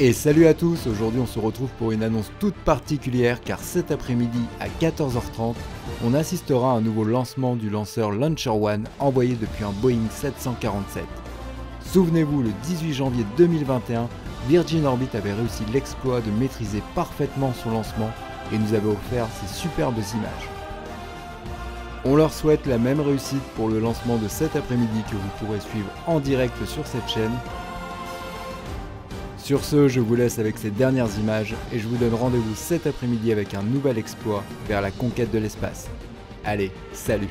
Et salut à tous, aujourd'hui on se retrouve pour une annonce toute particulière car cet après-midi à 14h30, on assistera à un nouveau lancement du lanceur Launcher One envoyé depuis un Boeing 747. Souvenez-vous, le 18 janvier 2021, Virgin Orbit avait réussi l'exploit de maîtriser parfaitement son lancement et nous avait offert ces superbes images. On leur souhaite la même réussite pour le lancement de cet après-midi que vous pourrez suivre en direct sur cette chaîne. Sur ce, je vous laisse avec ces dernières images et je vous donne rendez-vous cet après-midi avec un nouvel exploit vers la conquête de l'espace. Allez, salut!